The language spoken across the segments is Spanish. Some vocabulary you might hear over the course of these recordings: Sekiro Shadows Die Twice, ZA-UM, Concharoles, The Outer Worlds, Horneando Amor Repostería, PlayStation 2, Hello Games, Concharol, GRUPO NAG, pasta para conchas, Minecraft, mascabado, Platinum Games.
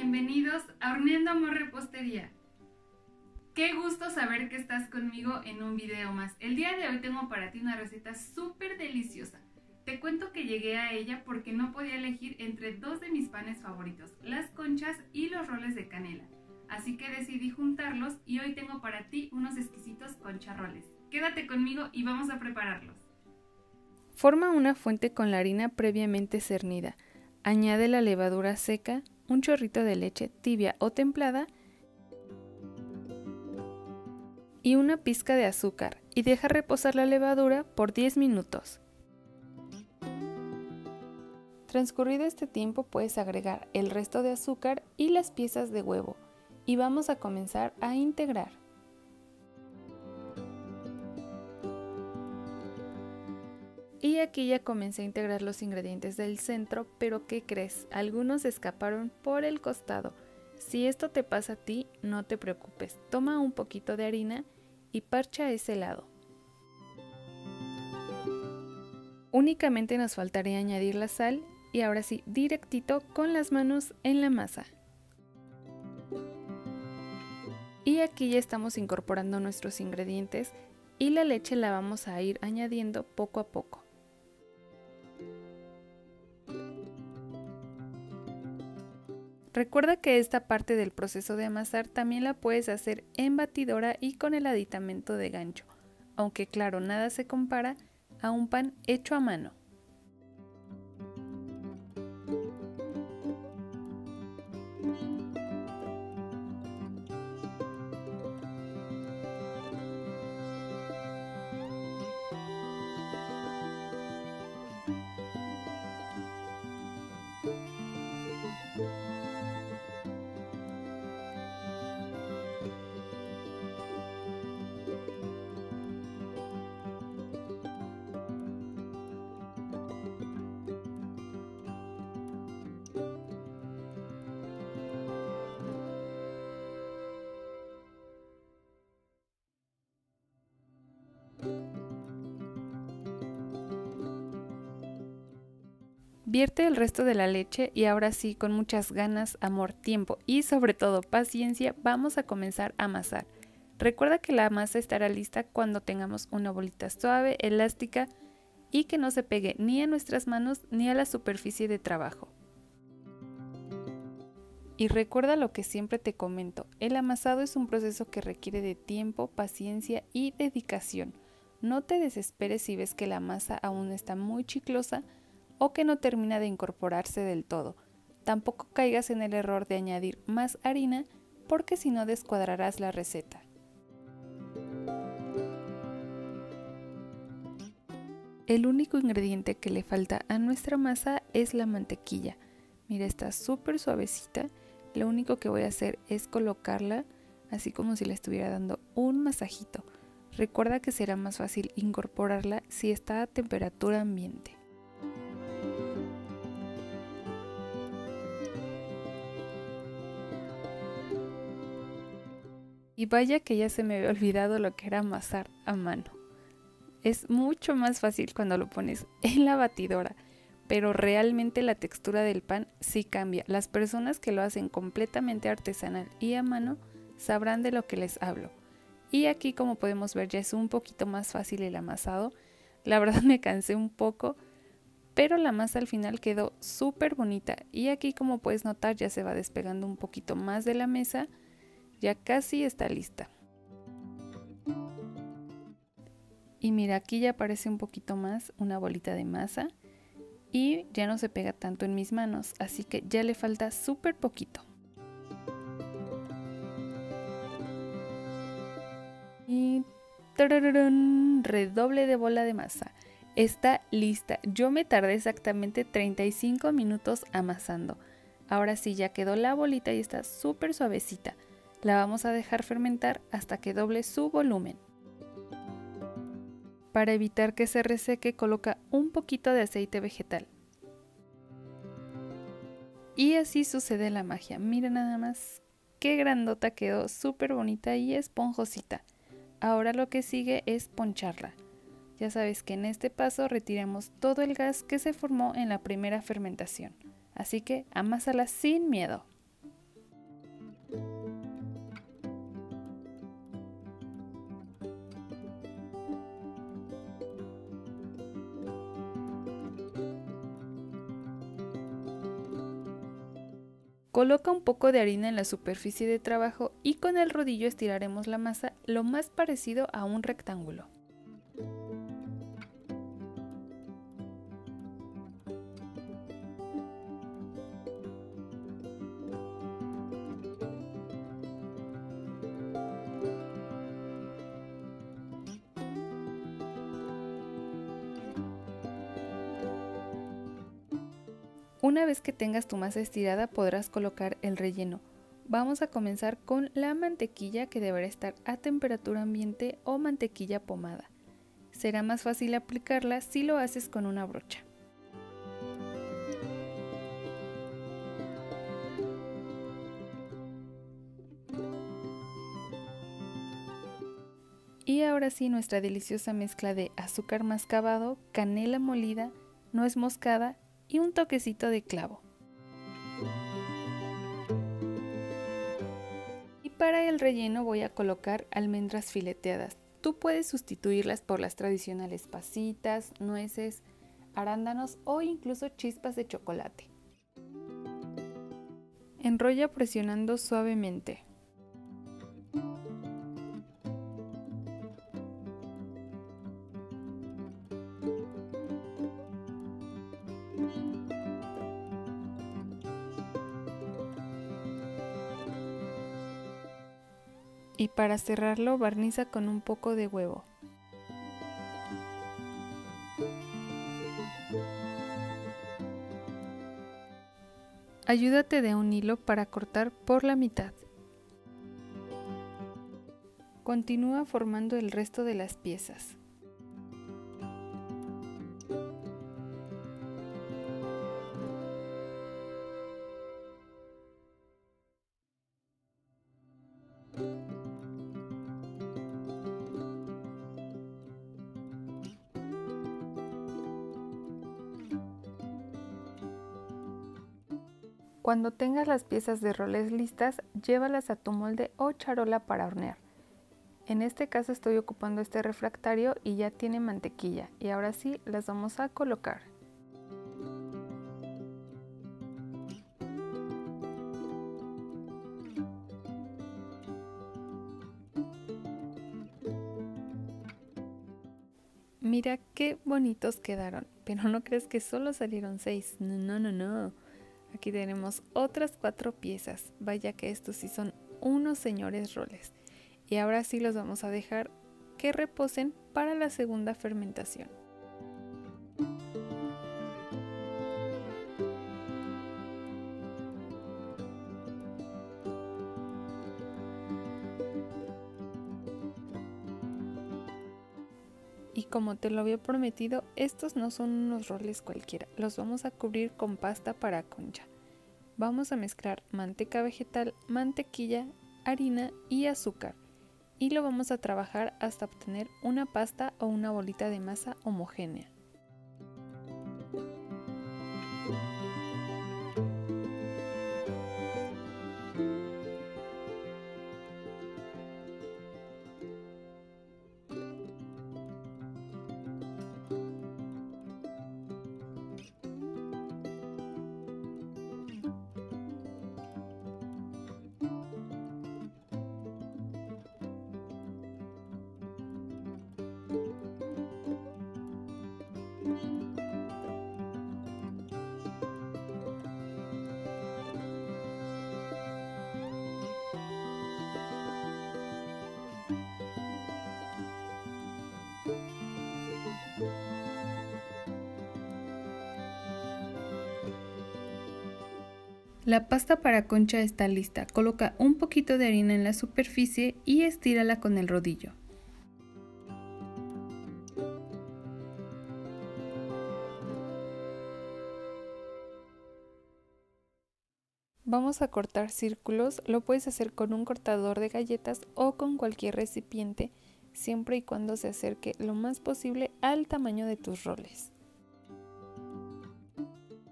Bienvenidos a Horneando Amor Repostería. Qué gusto saber que estás conmigo en un video más. El día de hoy tengo para ti una receta súper deliciosa. Te cuento que llegué a ella porque no podía elegir entre dos de mis panes favoritos, las conchas y los roles de canela. Así que decidí juntarlos y hoy tengo para ti unos exquisitos concharoles. Quédate conmigo y vamos a prepararlos. Forma una fuente con la harina previamente cernida. Añade la levadura seca, un chorrito de leche tibia o templada y una pizca de azúcar y deja reposar la levadura por 10 minutos. Transcurrido este tiempo puedes agregar el resto de azúcar y las piezas de huevo y vamos a comenzar a integrar. Y aquí ya comencé a integrar los ingredientes del centro, pero ¿qué crees? Algunos escaparon por el costado. Si esto te pasa a ti, no te preocupes. Toma un poquito de harina y parcha ese lado. Únicamente nos faltaría añadir la sal y ahora sí, directito con las manos en la masa. Y aquí ya estamos incorporando nuestros ingredientes y la leche la vamos a ir añadiendo poco a poco. Recuerda que esta parte del proceso de amasar también la puedes hacer en batidora y con el aditamento de gancho, aunque claro, nada se compara a un pan hecho a mano. Vierte el resto de la leche y ahora sí, con muchas ganas, amor, tiempo y sobre todo paciencia, vamos a comenzar a amasar. Recuerda que la masa estará lista cuando tengamos una bolita suave, elástica y que no se pegue ni a nuestras manos ni a la superficie de trabajo. Y recuerda lo que siempre te comento, el amasado es un proceso que requiere de tiempo, paciencia y dedicación. No te desesperes si ves que la masa aún está muy chiclosa o que no termina de incorporarse del todo. Tampoco caigas en el error de añadir más harina porque si no descuadrarás la receta. El único ingrediente que le falta a nuestra masa es la mantequilla. Mira, está súper suavecita. Lo único que voy a hacer es colocarla así como si le estuviera dando un masajito. Recuerda que será más fácil incorporarla si está a temperatura ambiente. Y vaya que ya se me había olvidado lo que era amasar a mano. Es mucho más fácil cuando lo pones en la batidora, pero realmente la textura del pan sí cambia. Las personas que lo hacen completamente artesanal y a mano sabrán de lo que les hablo. Y aquí, como podemos ver, ya es un poquito más fácil el amasado. La verdad me cansé un poco, pero la masa al final quedó súper bonita. Y aquí, como puedes notar, ya se va despegando un poquito más de la mesa. Ya casi está lista. Y mira, aquí ya aparece un poquito más una bolita de masa y ya no se pega tanto en mis manos, así que ya le falta súper poquito. Y ¡tararán! Redoble de bola de masa. Está lista. Yo me tardé exactamente 35 minutos amasando. Ahora sí ya quedó la bolita y está súper suavecita. La vamos a dejar fermentar hasta que doble su volumen. Para evitar que se reseque, coloca un poquito de aceite vegetal. Y así sucede la magia. Mira nada más qué grandota quedó, súper bonita y esponjosita. Ahora lo que sigue es poncharla. Ya sabes que en este paso retiramos todo el gas que se formó en la primera fermentación. Así que amásala sin miedo. Coloca un poco de harina en la superficie de trabajo y con el rodillo estiraremos la masa lo más parecido a un rectángulo. Una vez que tengas tu masa estirada podrás colocar el relleno. Vamos a comenzar con la mantequilla, que deberá estar a temperatura ambiente o mantequilla pomada. Será más fácil aplicarla si lo haces con una brocha. Y ahora sí, nuestra deliciosa mezcla de azúcar mascabado, canela molida, nuez moscada y un toquecito de clavo. Y para el relleno voy a colocar almendras fileteadas. Tú puedes sustituirlas por las tradicionales pasitas, nueces, arándanos o incluso chispas de chocolate. Enrolla presionando suavemente. Y para cerrarlo, barniza con un poco de huevo. Ayúdate de un hilo para cortar por la mitad. Continúa formando el resto de las piezas. Cuando tengas las piezas de roles listas, llévalas a tu molde o charola para hornear. En este caso estoy ocupando este refractario y ya tiene mantequilla. Y ahora sí, las vamos a colocar. Mira qué bonitos quedaron, pero no crees que solo salieron 6. No. Aquí tenemos otras 4 piezas. Vaya que estos sí son unos señores roles. Y ahora sí los vamos a dejar que reposen para la segunda fermentación. Y como te lo había prometido, estos no son unos roles cualquiera, los vamos a cubrir con pasta para concha. Vamos a mezclar manteca vegetal, mantequilla, harina y azúcar. Y lo vamos a trabajar hasta obtener una pasta o una bolita de masa homogénea. La pasta para concha está lista. Coloca un poquito de harina en la superficie y estírala con el rodillo. Vamos a cortar círculos. Lo puedes hacer con un cortador de galletas o con cualquier recipiente, siempre y cuando se acerque lo más posible al tamaño de tus roles.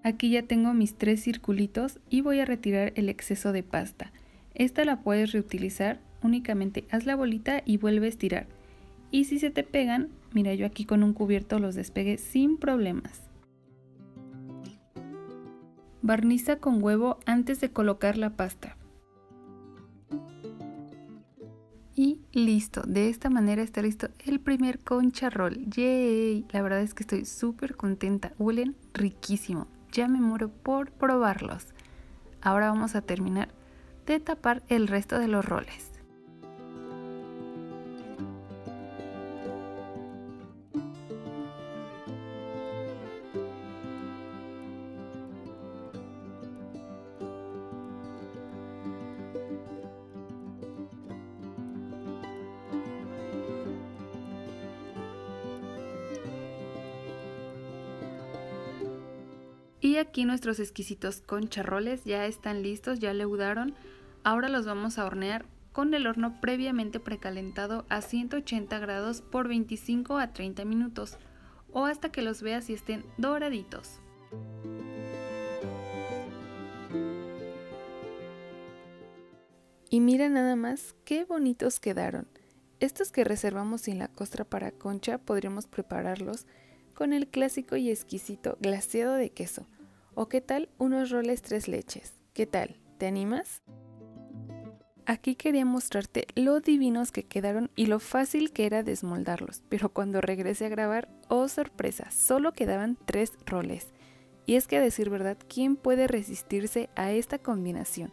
Aquí ya tengo mis 3 circulitos y voy a retirar el exceso de pasta. Esta la puedes reutilizar, únicamente haz la bolita y vuelve a estirar. Y si se te pegan, mira, yo aquí con un cubierto los despegué sin problemas. Barniza con huevo antes de colocar la pasta. Y listo, de esta manera está listo el primer concharol. ¡Yay! La verdad es que estoy súper contenta, huelen riquísimo. Ya me muero por probarlos. Ahora vamos a terminar de tapar el resto de los roles. Y aquí nuestros exquisitos concharoles ya están listos, ya leudaron. Ahora los vamos a hornear con el horno previamente precalentado a 180 grados por 25 a 30 minutos o hasta que los veas y estén doraditos. Y mira nada más qué bonitos quedaron. Estos que reservamos sin la costra para concha podríamos prepararlos con el clásico y exquisito glaseado de queso. ¿O qué tal unos roles 3 leches? ¿Qué tal? ¿Te animas? Aquí quería mostrarte lo divinos que quedaron y lo fácil que era desmoldarlos, pero cuando regresé a grabar, ¡oh sorpresa!, solo quedaban 3 roles. Y es que a decir verdad, ¿quién puede resistirse a esta combinación?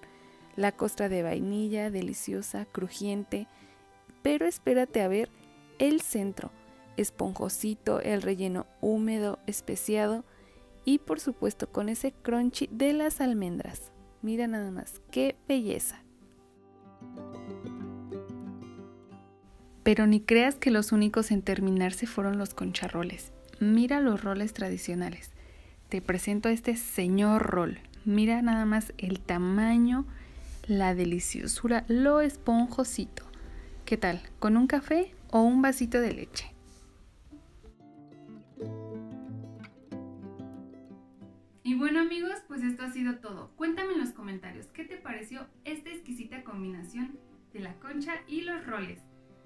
La costra de vainilla, deliciosa, crujiente, pero espérate a ver el centro, esponjosito, el relleno húmedo, especiado y por supuesto con ese crunchy de las almendras. Mira nada más, qué belleza. Pero ni creas que los únicos en terminarse fueron los concharoles. Mira los roles tradicionales. Te presento este señor rol. Mira nada más el tamaño, la deliciosura, lo esponjosito. ¿Qué tal? ¿Con un café o un vasito de leche? Y bueno amigos, pues esto ha sido todo. Cuéntame en los comentarios qué te pareció esta exquisita combinación de la concha y los roles.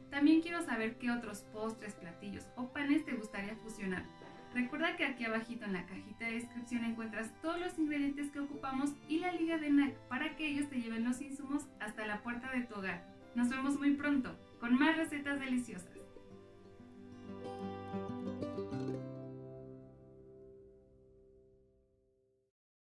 También quiero saber qué otros postres, platillos o panes te gustaría fusionar. Recuerda que aquí abajito en la cajita de descripción encuentras todos los ingredientes que ocupamos y la liga de NAG para que ellos te lleven los insumos hasta la puerta de tu hogar. Nos vemos muy pronto con más recetas deliciosas.